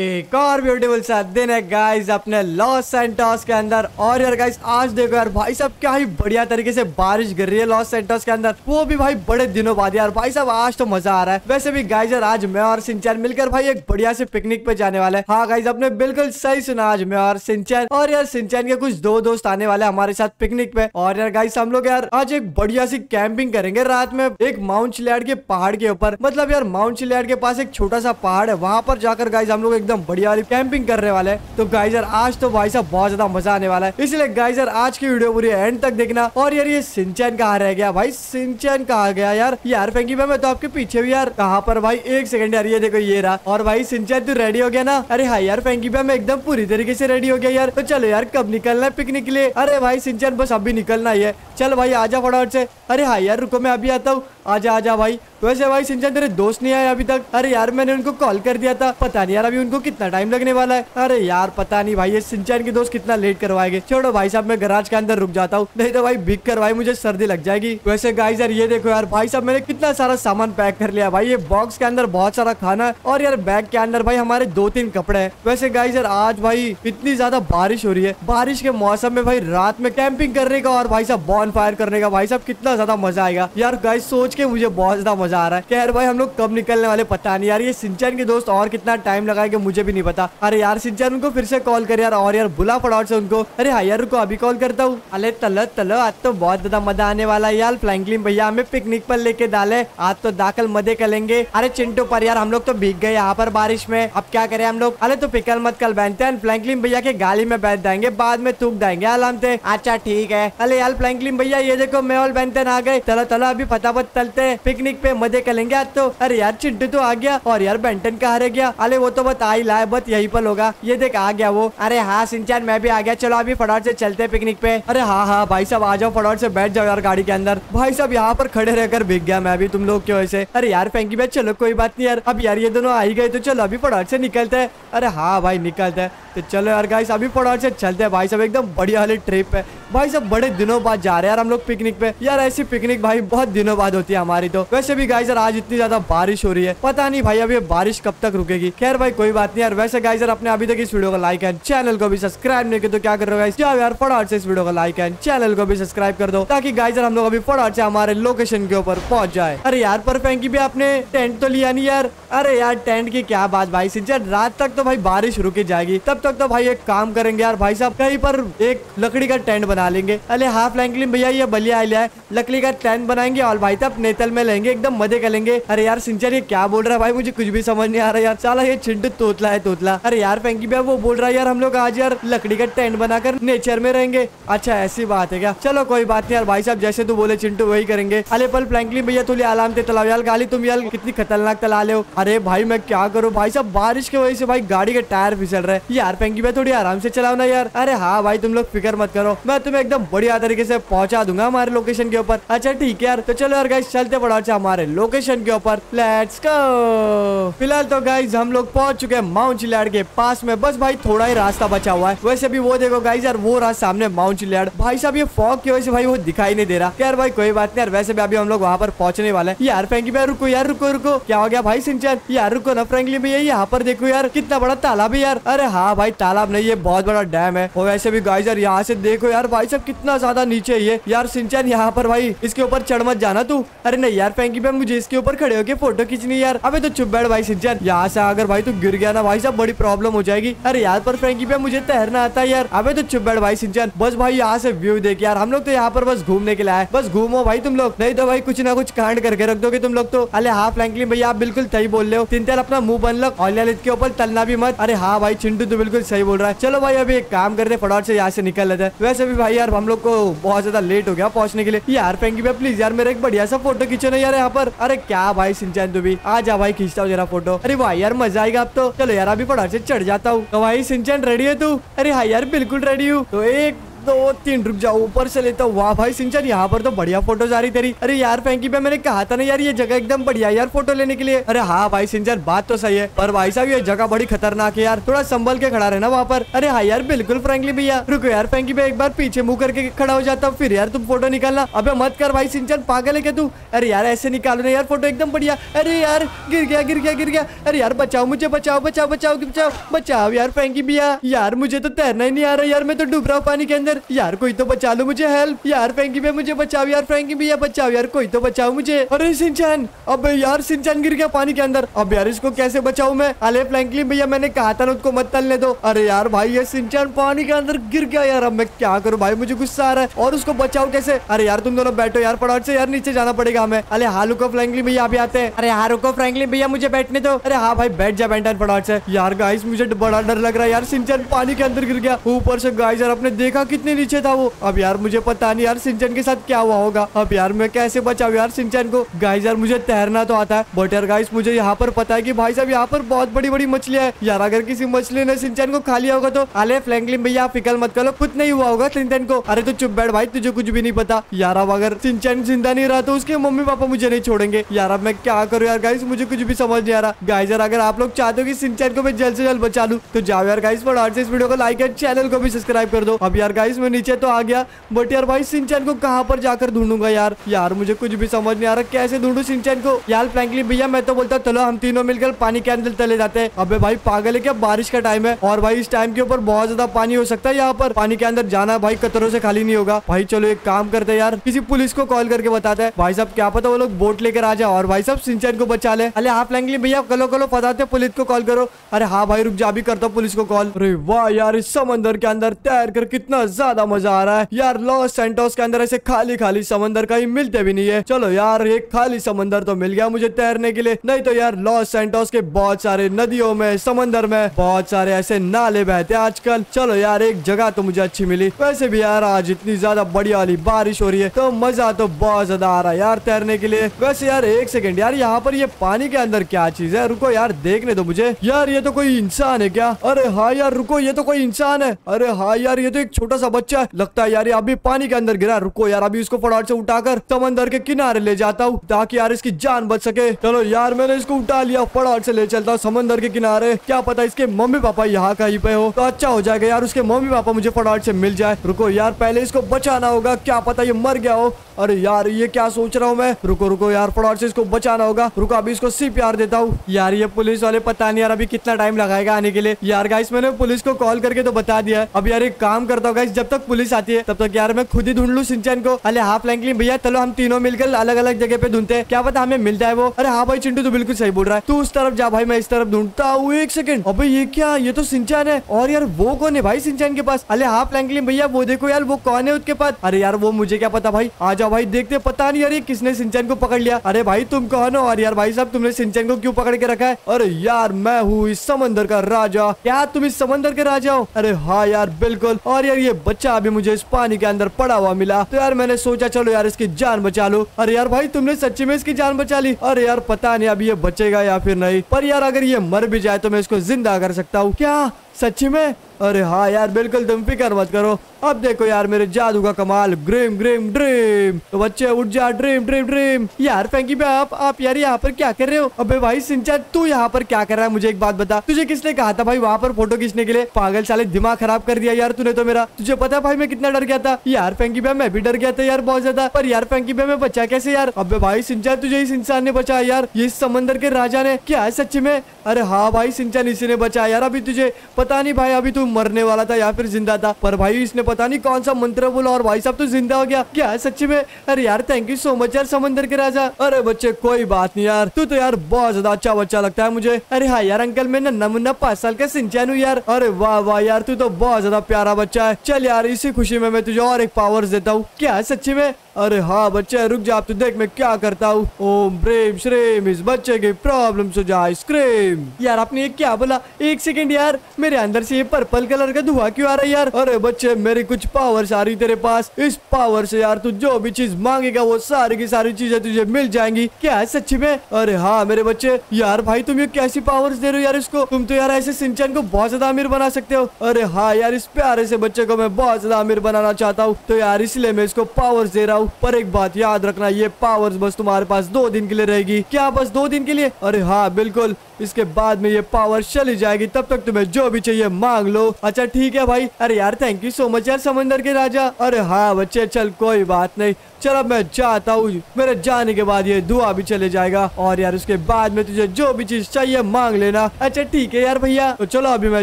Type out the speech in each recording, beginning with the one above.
एक और ब्यूटीफुल सा दिन है गाइस अपने लॉस सैंटोस के अंदर। और यार गाइस आज देखो यार भाई साहब क्या ही बढ़िया तरीके से बारिश गिर रही है लॉस सैंटोस के अंदर, वो भी भाई बड़े दिनों बाद। यार भाई साहब आज तो मजा आ रहा है। वैसे भी गाइस यार आज मैं और शिनचैन मिलकर भाई एक बढ़िया से पिकनिक पे जाने वाले हैं। हाँ गाइस आपने बिल्कुल सही सुना, आज मैं और शिनचैन और यार शिनचैन के कुछ दो दोस्त आने वाले हमारे साथ पिकनिक पे। और यार गाइस हम लोग यार आज एक बढ़िया सी कैंपिंग करेंगे रात में एक माउंट चिलियाड के पहाड़ के ऊपर। मतलब यार माउंट चिलियाड के पास एक छोटा सा पहाड़ है, वहाँ पर जाकर गाइस हम लोग एकदम बढ़िया वाली कैंपिंग करने वाले हैं। तो गाइस यार आज तो भाई साहब बहुत ज्यादा मजा आने वाला है, इसलिए गाइस यार आज की वीडियो पूरी एंड तक देखना। और यार ये शिनचैन कहाँ रह गया भाई, शिनचैन कहाँ गया यार? यार फैंकी भाई मैं तो आपके पीछे भी यार, कहाँ पर भाई? एक सेकंड यार, ये देखो ये रहा। और भाई शिनचैन तू रेडी हो गया ना? अरे हाँ यार फैंकी भाई मैं एकदम पूरी तरीके से रेडी हो गया यार। तो चलो यार कब निकलना है पिकनिक के लिए? अरे भाई शिनचैन बस अभी निकलना ही है, चल भाई आजा फटाफट से। अरे हाँ यार रुको मैं अभी आता हूँ, आजा आजा भाई। वैसे भाई शिनचैन तेरे दोस्त नहीं आए अभी तक? अरे यार मैंने उनको कॉल कर दिया था, पता नहीं यार अभी उनको कितना टाइम लगने वाला है। अरे यार पता नहीं भाई ये शिनचैन के दोस्त कितना लेट करवाएंगे। छोड़ो भाई साहब मैं गराज के अंदर रुक जाता हूँ, नहीं तो भाई भीग कर भाई मुझे सर्दी लग जाएगी। वैसे गाइस यार ये देखो यार भाई साहब मैंने कितना सारा सामान पैक कर लिया भाई। ये बॉक्स के अंदर बहुत सारा खाना है और यार बैग के अंदर भाई हमारे 2-3 कपड़े है। वैसे गाइस यार आज भाई इतनी ज्यादा बारिश हो रही है, बारिश के मौसम में भाई रात में कैंपिंग करने का और भाई साहब बॉनफायर करने का भाई साहब कितना ज्यादा मजा आएगा। यार गाइस सोच के मुझे बहुत ज्यादा मजा आ रहा है। यार भाई हम लोग कब निकलने वाले पता नहीं यार, ये शिनचैन के दोस्त और कितना टाइम लगाएंगे मुझे भी नहीं पता। अरे यार शिनचैन उनको फिर से कॉल कर यार, और यार बुला फटाफट से उनको। अरे हाँ यार रुको अभी कॉल करता हूँ। अरे तलो तलो आज तो बहुत ज्यादा मजा आने वाला है यार, फ्रैंकलिन भैया हमें पिकनिक पर लेके डाले, आज तो दाखिल मजे करेंगे। अरे चिंटू पर यार हम लोग तो भीग गए यहाँ पर बारिश में, अब क्या करे हम लोग? अरे तो पिकल मत कल बैठते, फ्रैंकलिन भैया के गाली में बैठ जाएंगे, बाद में थूक जाएंगे आराम से। अच्छा ठीक है। अरे यार फ्रैंकलिन भैया ये देखो मैं और बैठते आ गए, तलो तलो अभी फटाफट चलते पिकनिक पे, मजे करेंगे आज तो। अरे यार चिंटू तो आ गया, और यार बेंटन कहाँ रह गया? अरे वो तो बता ही लाए, बस यही पर होगा। ये देख आ गया वो। अरे हाँ शिनचैन मैं भी आ गया, चलो अभी फटाफट से चलते हैं पिकनिक पे। अरे हाँ हाँ भाई साहब आ जाओ फटाफट से, बैठ जाओ यार गाड़ी के अंदर। भाई साहब यहाँ पर खड़े रहकर भीग गया मैं भी तुम लोग की वजह से। अरे यार फैंकी भाई चलो कोई बात नहीं यार, अब यार ये दोनों आ ही गए तो चलो अभी फटाफट से निकलते है। अरे हाँ भाई निकलते है, तो चलो यार गाइस अभी फटाफट से चलते हैं भाई साहब एकदम बढ़िया वाली ट्रिप है। भाई साहब बड़े दिनों बाद जा रहे हैं यार हम लोग पिकनिक पे, यार ऐसी पिकनिक भाई बहुत दिनों बाद होती है हमारी तो। वैसे भी गाइस यार आज इतनी ज्यादा बारिश हो रही है, पता नहीं भाई अभी बारिश कब तक रुकेगी। खैर भाई कोई बात नहीं यार। वैसे गाइस यार आपने अभी तक इस वीडियो को लाइक एंड चैनल को भी सब्सक्राइब नहीं किया तो क्या कर रहे हो गाइस? जाओ यार फटाफट से इस वीडियो को लाइक एंड चैनल को भी सब्सक्राइब कर दो, ताकि गाइस यार हम लोग अभी फटाफट से हमारे लोकेशन के ऊपर पहुंच जाए। अरे यार पर फैंकी भी आपने टेंट तो लिया नहीं यार? अरे यार टेंट की क्या बात भाई शिनचैन, रात तक तो भाई बारिश रुकी जाएगी, तब तक तो भाई एक काम करेंगे यार भाई साहब कहीं पर एक लकड़ी का टेंट बना लेंगे। अरे हाँ फ्रैंकलिन भैया ये बलिया आइला है, लकड़ी का टेंट बनाएंगे और भाई साहब नेतल में लेंगे एकदम मजे कर लेंगे। अरे यार शिनचैन ये क्या बोल रहा है भाई, मुझे कुछ भी समझ नहीं आ रहा यार, साला ये चिंटू तोतला है तोतला। अरे यार फैंकी भैया वो बोल रहा है यार हम लोग आज यार लकड़ी का टेंट बनाकर नेचर में रहेंगे। अच्छा ऐसी बात है क्या, चलो कोई बात नहीं यार भाई साहब जैसे तू बोले चिंटू वही करेंगे। अरे पर फ्रैंकलिन भैया तुले आलाम थे तलाव यार गाली, तुम यार कितनी खतरनाक तला ले हो। अरे भाई मैं क्या करूँ भाई साहब बारिश की वजह से भाई गाड़ी के टायर फिसल रहे। यार फैंकी भैया थोड़ी आराम से चलाओ ना यार। अरे हाँ भाई तुम लोग फिक्र मत करो, मैं तुम्हें एकदम बढ़िया तरीके से पहुंचा दूंगा हमारे लोकेशन के ऊपर। अच्छा ठीक है यार, तो चलो यार गाइस चलते पड़ा हमारे लोकेशन के ऊपर, लेट्स गो। फिलहाल तो गाइस हम लोग पहुंच चुके हैं माउंट चिलियाड के पास में, बस भाई थोड़ा ही रास्ता बचा हुआ है। वैसे भी वो देखो गाइस यार वो रास्ता सामने माउंट चिलियाड, भाई साहब ये फॉग की वजह से भाई वो दिखाई नहीं दे रहा। यार भाई कोई बात नहीं यार, वैसे भी अभी हम लोग वहाँ पर पहुंचने वाले हैं। यार फैंकी भाई रुको यार रुको रुको, क्या हो गया भाई शिनचैन? यार रुको ना फ्रैंकलिन भैया यहाँ पर देखो यार कितना बड़ा तालाब है यार। अरे हाँ भाई तालाब नहीं ये बहुत बड़ा डैम है। और वैसे भी गाइस यार यहाँ से देखो यार भाई साहब कितना ज्यादा नीचे ये। यार शिनचैन यहाँ पर भाई इसके ऊपर चढ़ मत जाना तू। अरे नहीं यार फैंकी भाई मुझे इसके ऊपर खड़े होके फोटो खींचनी यार। अबे तो चुप बैठ भाई शिनचैन, यहाँ से अगर भाई तू गिर गया ना भाई साहब बड़ी प्रॉब्लम हो जाएगी। अरे यार पर फ्रैंकी भाई मुझे तैरना आता है यार। अबे तो चुप बैठ भाई शिनचैन, बस भाई यहाँ से व्यू देख यार, हम लोग तो यहाँ पर बस घूमने के लिए आए, बस घूमो भाई तुम लोग, नहीं तो भाई कुछ ना कुछ कांड करके रख दोगे तुम लोग तो। अरे हाँ फ्रैंकलिन भैया आप बिल्कुल सही बोल रहे हो, चिंतन अपना मुंह बन लो और ललित के ऊपर तलना भी मत। अरे हाँ भाई चिंटू तो बिल्कुल सही बोल रहा है, चलो भाई अभी एक काम करते फटाफट से यहाँ से निकल लेते हैं। वैसे भी भाई यार हम लोग को बहुत ज्यादा लेट हो गया पहुंचने के लिए। यार फ्रैंकी भाई प्लीज यार मेरा एक बढ़िया सा फोटो खींचो ना यार यहाँ पर। अरे क्या भाई शिनचैन तू भी आ जा भाई खींचता हूँ जरा फोटो। अरे भाई यार मजा आएगा अब तो, चलो यार अभी फटाफट से चढ़ जाता हूँ। तो भाई शिनचैन रेडी है तू? अरे हाँ यार बिल्कुल रेडी हूँ। तो एक दो तीन, रुक जाओ ऊपर से लेता हूँ। वाह भाई सिंचन, यहाँ पर तो बढ़िया फोटोज आ रही तेरी। अरे यार फैंकी भाई, मैंने कहा था ना यार ये जगह एकदम बढ़िया यार फोटो लेने के लिए। अरे हाँ भाई सिंचन, बात तो सही है, पर भाई साहब ये जगह बड़ी खतरनाक है यार, थोड़ा संभल के खड़ा रहना वहाँ पर। अरे हाँ यार बिल्कुल फ्रैंकली भैया। रुको यार फैंकी भाई, एक बार पीछे मुँह करके खड़ा हो जाता हूँ, फिर यार तुम फोटो निकालना। अबे मत कर भाई सिंचन, पागल है क्या तू। अरे यार ऐसे निकालो ना यार फोटो एकदम बढ़िया। अरे यार गिर गया गिर गया गिर गया। अरे यार बचाओ मुझे, बचाओ बचाओ बचाओ बचाओ बचाओ यार फैंकी भैया। यार मुझे तो तैरना ही नहीं आ रहा यार, मैं तो डूब रहा हूँ पानी के अंदर। यार कोई तो बचा लो मुझे, हेल्प यार फैंकी भैया, मुझे बचाओ यार फैंकी भैया, बचाओ यार कोई तो बचाओ मुझे। अरे सिंचन, अबे यार सिंचन गिर गया पानी के अंदर। अब यार इसको कैसे बचाऊं मैं। अरे फ्रैंकलिन भैया, मैंने कहा था ना उसको मत तलने दो। अरे यार भाई ये सिंचन पानी के अंदर गिर गया यार, अब मैं क्या करूँ भाई, मुझे गुस्सा आ रहा है। और उसको बचाओ कैसे। अरे यार तुम दोनों बैठो यार, फटाफट से यार नीचे जाना पड़ेगा हमें। अरे हाँ रुको फ्रैंकलिन भैया, अभी आते हैं। अरे हाँ रुको फ्रैंकलिन भैया, मुझे बैठने दो। अरे हाँ भाई बैठ जा बेंटन फटाफट से। यार गाइस मुझे बड़ा डर लग रहा है यार, सिंचन पानी के अंदर गिर गया। ऊपर से गाइस यार आपने देखा कितने नीचे था वो। अब यार मुझे पता नहीं यार सिंचन के साथ क्या हुआ होगा। अब यार मैं कैसे बचाऊं यार सिंचन को। गाइस यार मुझे तैरना तो आता है, बट यार गाइस मुझे यहाँ पर पता है कि भाई साहब यहाँ पर बहुत बड़ी बड़ी मछलियां है यार, अगर किसी मछली ने सिंचन को खा लिया होगा तो। अरे फ्रैंकलिन भैया फिकल मत करो, कुछ नहीं हुआ होगा सिंचन को। अरे तो चुप बैठ भाई, तुझे कुछ भी नहीं पता यार। अब अगर सिंचन जिंदा नहीं रहा तो उसके मम्मी पापा मुझे नहीं छोड़ेंगे यार। अब मैं क्या करूँ यार गाइस, मुझे कुछ भी समझ नहीं आ रहा। गाइस यार अगर आप लोग चाहते हो कि सिंचन को मैं जल्द से जल्द बचा लूँ तो जाओ यार गाइस फटाफट से इस वीडियो को लाइक एंड चैनल को भी सब्सक्राइब कर दो। अब यार गाइस मैं नीचे तो आ गया, बट यार भाई सिंचन को कहाँ पर जाकर ढूंढूंगा यार। यार मुझे कुछ भी समझ नहीं आ रहा, कैसे ढूंढूं सिंचन को। यार फ्रैंकलिन भैया मैं तो बोलता चलो हम तीनों मिलकर पानी के अंदर चले जाते हैं। अबे भाई पागल है क्या, बारिश का टाइम है और भाई इस टाइम के ऊपर बहुत ज्यादा पानी हो सकता है। यहाँ पर पानी के अंदर जाना भाई कतरों से खाली नहीं होगा भाई। चलो एक काम करते हैं यार, किसी पुलिस को कॉल करके बताते हैं भाई साहब, क्या पता वो लोग बोट लेकर आ जाए और भाई साहब सिंचन को बचा ले। अरे हाँ फ्रैंकलिन भैया कलो कलो फताते, पुलिस को कॉल करो। अरे हाँ भाई रुक जा, भी करता हूँ पुलिस को कॉल। अरे वाह यार इस समंदर के अंदर तैर कर कितना ज्यादा मजा आ रहा है यार। लॉस सैंटोस के अंदर ऐसे खाली खाली समंदर कहीं मिलते भी नहीं है। चलो यार एक खाली समंदर तो मिल गया मुझे तैरने के लिए, नहीं तो यार लॉस सैंटोस के बहुत सारे नदियों में समंदर में बहुत सारे ऐसे नाले बहते हैं आजकल। चलो यार एक जगह तो मुझे अच्छी मिली। वैसे भी यार आज इतनी ज्यादा बढ़िया वाली बारिश हो रही है तो मजा तो बहुत ज्यादा आ रहा है यार तैरने के लिए। वैसे यार एक सेकेंड यार, यहाँ पर ये पानी के अंदर क्या चीज है, रुको यार देखने दो मुझे। यार ये तो कोई इंसान है क्या। अरे हाँ यार रुको, ये तो कोई इंसान है। अरे हाँ यार ये तो एक छोटा सा बच्चा है लगता है यार, अभी पानी के अंदर गिरा। रुको यार अभी इसको फटाफट से उठाकर समंदर के किनारे ले जाता हूँ ताकि यार इसकी जान बच सके। चलो यार मैंने इसको उठा लिया, फटाफट से ले चलता हूँ समंदर के किनारे। क्या पता इसके मम्मी पापा यहाँ कहीं पे हो तो अच्छा हो जाएगा यार, उसके मम्मी पापा मुझे फटाफट से मिल जाए। रुको यार पहले इसको बचाना होगा, क्या पता ये मर गया हो। अरे यार ये क्या सोच रहा हूँ मैं। रुको रुको यार फटाफट से इसको बचाना होगा। रुको अभी इसको सीपीआर देता हूँ। यार ये पुलिस वाले पता नहीं यार अभी कितना टाइम लगाएगा आने के लिए। यार गाइस मैंने पुलिस को कॉल करके तो बता दिया है। अब यार एक काम करता हूँ गाइस, जब तक पुलिस आती है तब तक यार मैं खुद ही ढूंढ लूँ सिंचन को। अरे हाँ फ्रैंकलिन भैया चलो हम तीनों मिलकर अलग अलग जगह पे ढूंढते हैं, क्या पता हमें मिल जाए वो। अरे हाँ भाई चिंटू तो बिल्कुल सही बोल रहा है, तू उस तरफ जा भाई, मैं इस तरफ ढूंढता हूँ। एक सेकंड, अबे ये क्या, ये तो सिंचन है। और यार वो कौन है भाई सिंचन के पास। अरे हाँ फ्रैंकलिन भैया वो देखो यार वो कौन है उसके पास। अरे यार वो मुझे क्या पता भाई, आ जाओ भाई देखते, पता नहीं यार ये किसने सिंचन को पकड़ लिया। अरे भाई तुम कौन हो और यार भाई साहब तुमने सिंचन को क्यों पकड़ के रखा है। अरे यार मैं हूँ इस समंदर का राजा। यार तुम इस समंदर के राजा हो। अरे हाँ यार बिल्कुल। और यार ये बच्चा अभी मुझे इस पानी के अंदर पड़ा हुआ मिला तो यार मैंने सोचा चलो यार इसकी जान बचा लो। अरे यार भाई तुमने सच्ची में इसकी जान बचा ली। अरे यार पता नहीं अभी ये बचेगा या फिर नहीं, पर यार अगर ये मर भी जाए तो मैं इसको जिंदा कर सकता हूँ। क्या सच्ची में। अरे हाँ यार बिल्कुल, तुम फिक्र मत करो। अब देखो यार मेरे जादू का कमाल। ग्रीम ग्रीम ड्रीम, तो बच्चे उठ जा, ड्रीम ड्रीम ड्रीम। यार फैंकी भाई आप यार यहाँ पर क्या कर रहे हो। अबे भाई सिंचन तू यहाँ पर क्या कर रहा है, मुझे एक बात बता, तुझे किसने कहा था भाई वहाँ पर फोटो खींचने के लिए। पागल साले दिमाग खराब कर दिया यार तूने तो मेरा। तुझे पता है भाई मैं कितना डर गया था। यार फैंकी भाई मैं भी डर गया था यार बहुत ज्यादा, पर यार फैंकी भाई मैं बचा कैसे यार। अबे भाई सिंचन तुझे इस इंसान ने बचाया यार, ये समंदर के राजा ने। क्या सच्ची में। अरे हाँ भाई सिंचन इसी ने बचाया यार, अभी तुझे पता नहीं भाई अभी तू मरने वाला था या फिर जिंदा था, पर भाई इसने पता नहीं कौन सा मंत्र बोला और भाई साहब तू जिंदा हो गया। क्या सच्ची में। अरे यार थैंक यू सो मच यार समंदर के राजा। अरे बच्चे कोई बात नहीं यार, तू तो यार बहुत ज्यादा अच्छा बच्चा लगता है मुझे। अरे हाँ यार अंकल मैं ना मुन्ना 5 साल का सिंचन हूँ यार। अरे वाह वाह यार तू तो बहुत ज्यादा प्यारा बच्चा है। चल यार इसी खुशी में मैं तुझे और एक पावर्स देता हूँ। क्या सच्ची में। अरे हाँ बच्चा रुक जा, आप तो देख मैं क्या करता हूँ। ओम प्रेम श्रेम इस बच्चे की प्रॉब्लम सुझा आइसक्रीम। यार आपने ये क्या बोला? एक सेकेंड यार, मेरे अंदर से ये पर्पल कलर का धुआं क्यों आ रहा है यार? अरे बच्चे मेरी कुछ पावर्स आ रही तेरे पास, इस पावर से यार तू जो भी चीज मांगेगा वो सारी की सारी चीजें तुझे मिल जाएंगी। क्या सच्ची में? अरे हाँ मेरे बच्चे। यार भाई तुम ये कैसी पावर्स दे रहे हो यार इसको? तुम तो यार ऐसे शिनचैन को बहुत ज्यादा अमीर बना सकते हो। अरे हाँ यार इस प्यारे से बच्चे को मैं बहुत ज्यादा अमीर बनाना चाहता हूँ, तो यार इसलिए मैं इसको पावर्स दे रहा हूँ। पर एक बात याद रखना, ये पावर्स बस तुम्हारे पास 2 दिन के लिए रहेगी। क्या बस 2 दिन के लिए? अरे हाँ बिल्कुल, इसके बाद में ये पावर चली जाएगी, तब तक तुम्हें जो भी चाहिए मांग लो। अच्छा ठीक है भाई। अरे यार थैंक यू सो मच यार समंदर के राजा। अरे हाँ बच्चे चल कोई बात नहीं, चल अब मैं जाता हूँ। मेरे जाने के बाद ये दुआ भी चले जाएगा और यार उसके बाद में तुझे जो भी चीज चाहिए मांग लेना। अच्छा ठीक है यार भैया, तो चलो अभी मैं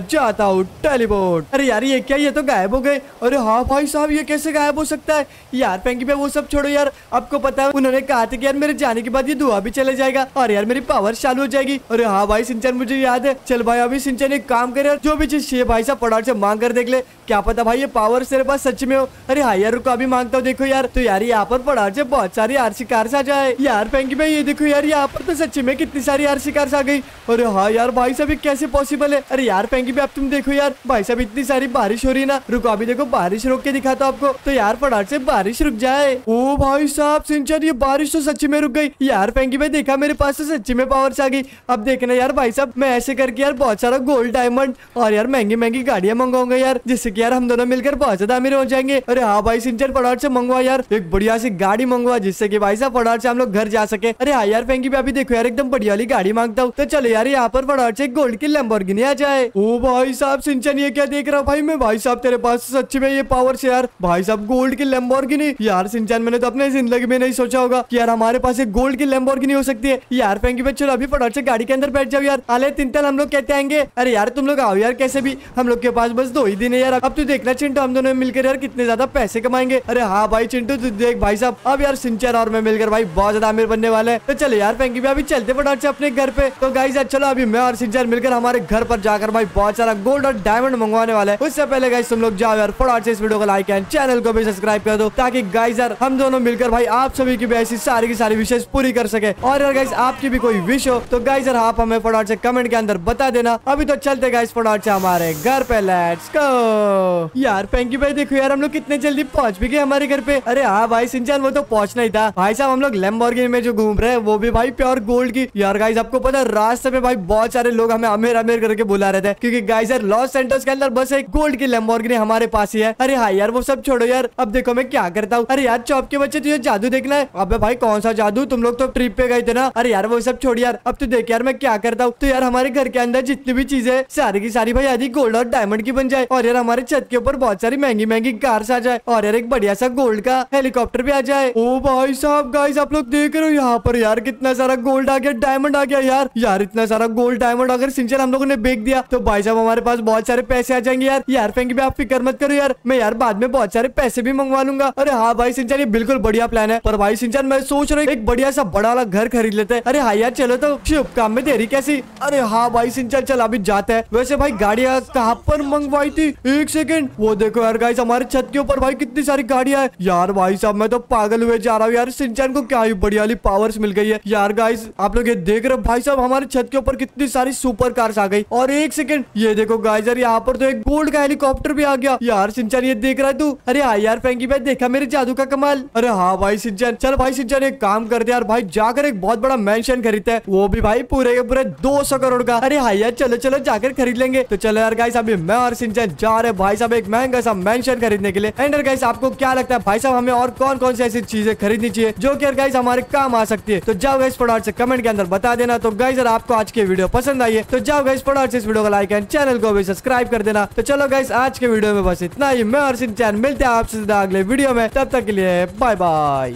जाता हूँ। टेलीपोर्ट। अरे यार ये क्या, ये तो गायब हो गए। अरे हाँ भाई साहब ये कैसे गायब हो सकता है? यार पेंकी भाई वो सब छोड़ो यार, आपको पता है उन्होंने कहा था कि यार मेरे जाने के बाद ये दुआ भी चले जाएगा और यार मेरी पावर चालू हो जाएगी। अरे हाँ भाई शिनचैन मुझे याद है। चल भाई अभी शिनचैन एक काम करे, जो भी चीज भाई साहब फटाफट से मांग कर देख ले, क्या पता भाई ये पावर तेरे पास सच में हो। अरे हाँ यार रुको अभी मांगता हूँ। देखो यार तो यार यहाँ पर फटाफट से बहुत सारी आरसी कार्स आ जाए। यार पेंकी भाई ये देखो यार यहाँ पर तो सच्ची में कितनी सारी आरसी कार्स आ गई। अरे हाँ यार भाई साहब ये कैसे पॉसिबल है? अरे यार पेंकी भाई अब तुम देखो यार, भाई साहब इतनी सारी बारिश हो रही है ना। रुको अभी देखो बारिश रोक के दिखाता हूँ आपको, तो यार फटाफट से बारिश रुक जाए। ओ भाई साहब शिनचैन ये बारिश तो सच्ची में रुक गई। यार पेंकी भाई देखा मेरे पास तो सच्ची में पावर्स आ गई। अब देखना यार भाई साहब मैं ऐसे करके यार बहुत सारा गोल्ड डायमंड और यार महंगी महंगी गाड़ियाँ मंगाऊंगा यार, जिससे यार हम दोनों मिलकर बहुत ज्यादा अमीर हो जाएंगे। अरे हाँ भाई शिनचैन फटाफट से मंगवा यार, एक बढ़िया सी गाड़ी मंगवा जिससे कि भाई साहब फटाफट से हम लोग घर जा सके। अरे हाँ यार पेंकी भाई अभी देखो यार एकदम बढ़िया वाली गाड़ी मांगता हूँ, तो चलो यार यहाँ पर फटाफट से गोल्ड की लैम्बोर्गिनी आ जाए। ओ भाई साहब शिनचैन ये क्या देख रहा हूँ भाई मैं? भाई साहब तेरे पास सच्ची में ये पावर से यार भाई साहब गोल्ड की लैम्बोर्गिनी। यार शिनचैन मैंने तो अपने जिंदगी में नहीं सोचा होगा कि यार हमारे पास एक गोल्ड की लैम्बोर्गिनी हो सकती है। यार पेंकी भाई चलो अभी फटाफट से गाड़ी के अंदर बैठ जाओ यार, आले तिंतल हम लोग कहते आएंगे। अरे यार तुम लोग आओ यार, कैसे भी हम लोग के पास बस 2 ही दिन है यार। अब तू देखना चिंटू हम दोनों मिलकर यार कितने ज्यादा पैसे कमाएंगे। अरे हाँ भाई चिंटू तू देख भाई साहब अब यार शिनचैन और मैं मिलकर भाई बहुत ज्यादा अमीर बनने वाले हैं। तो चलो यार पेंकी भाई अभी चलते फटाफट से अपने घर पे। तो गाइस यार चलो अभी मैं और शिनचैन मिलकर हमारे घर पर जाकर भाई बहुत सारा गोल्ड और डायमंड मंगवाने वाला है। उससे पहले गाइस तुम लोग जाओ यार फटाफट से इस वीडियो को लाइक एंड चैनल को भी सब्सक्राइब कर दो, ताकि गाइस यार हम दोनों मिलकर भाई आप सभी की ऐसी सारी की सारी विशेष पूरी कर सके। और यार गाइस आपकी भी कोई विश हो तो गाइस यार आप हमें फटाफट से कमेंट के अंदर बता देना। अभी तो चलते गाइस फटाफट से हमारे घर पे, लेट्स गो। यार पेंकी भाई देखो यार हम लोग कितने जल्दी पहुंच भी गए हमारे घर पे। अरे हाँ भाई शिनचैन वो तो पहुंचना ही था। भाई साहब हम लोग लैम्बोर्गिनी में जो घूम रहे हैं वो भी भाई प्योर गोल्ड की। यार गाइस आपको पता है रास्ते में भाई बहुत सारे लोग हमें अमीर अमीर करके बुला रहे थे, क्योंकि गाइस यार लॉस सेंटोस के अंदर बस एक गोल्ड की लैम्बोर्गिनी हमारे पास ही है। अरे हाँ यार वो सब छोड़ो यार, अब देखो मैं क्या करता हूँ। अरे यार चौप के बच्चे तुझे जादू देखना है? अब भाई कौन सा जादू, तुम लोग तो ट्रिप पे गए थे ना। अरे यार वो सब छोड़ यार, अब तो देख यार मैं क्या करता हूँ। तो यार हमारे घर के अंदर जितनी भी चीजें सारी की सारी भाई आधी गोल्ड और डायमंड की बन जाए, और यार हमारे छत के ऊपर बहुत सारी महंगी महंगी कार्स आ जाए, और यार एक बढ़िया सा गोल्ड का हेलीकॉप्टर भी आ जाए। ओ भाई साहब गाइस आप लोग देख रहे हो यहाँ पर यार कितना सारा गोल्ड आ गया, डायमंड आ गया। यार इतना सारा गोल्ड डायमंड अगर शिनचैन हम लोगों ने बेच दिया तो भाई साहब हमारे पास बहुत सारे पैसे आ जाएंगे। यार पेंकी भाई आप फिक्र मत करो यार, मैं यार बाद में बहुत सारे पैसे भी मंगवा लूंगा। अरे हाँ भाई शिनचैन ये बिल्कुल बढ़िया प्लान है। पर भाई शिनचैन मैं सोच रहा हूँ एक बढ़िया सा बड़ा वाला घर खरीद लेते हैं। अरे हाँ यार चलो, तो शुभ काम में देरी कैसी। अरे हाँ भाई शिनचैन चल अभी जाते हैं। वैसे भाई गाड़ियाँ कहाँ पर मंगवाई थी? एक सेकेंड, वो देखो यार गाइस हमारे छत के ऊपर भाई कितनी सारी गाड़ियाँ है। यार भाई साहब मैं तो पागल हुए जा रहा हूँ यार, शिनचैन को क्या ही बढ़िया वाली पावर्स मिल गई है। यार गाइस आप लोग ये देख रहे हो भाई साहब हमारे छत के ऊपर कितनी सारी सुपर कार्स आ गई। और एक सेकंड ये देखो गाइस यार यहाँ पर तो एक गोल्ड का हेलीकॉप्टर भी आ गया। यार शिनचैन ये देख रहा है तू? अरे हाँ यार पेंकी भाई देखा मेरे जादू का कमाल। अरे हाँ भाई शिनचैन चल भाई शिनचैन एक काम करते यार, भाई जाकर एक बहुत बड़ा मेंशन खरीदते है, वो भी भाई पूरे के पूरे 200 करोड़ का। अरे हाँ यार चलो चलो जाकर खरीद लेंगे। तो चलो यार गाइस अभी मैं और शिनचैन जा रहे भाई साहब एक महंगा सा मेंशन खरीदने के लिए। एंड गाइस आपको क्या लगता है भाई साहब हमें और कौन कौन सी ऐसी चीजें खरीदनी चाहिए जो कि गाइस हमारे काम आ सकती है? तो जाओ गाइस फटाफट से कमेंट के अंदर बता देना। तो गाइस अगर आपको आज की वीडियो पसंद आई है तो जाओ गाइस फटाफट से इस वीडियो को लाइक एंड चैनल को भी सब्सक्राइब कर देना। तो चलो गाइस आज के वीडियो में बस इतना ही। मैं और शिनचैन मिलते हैं आपसे अगले वीडियो में, तब तक के लिए बाय बाय।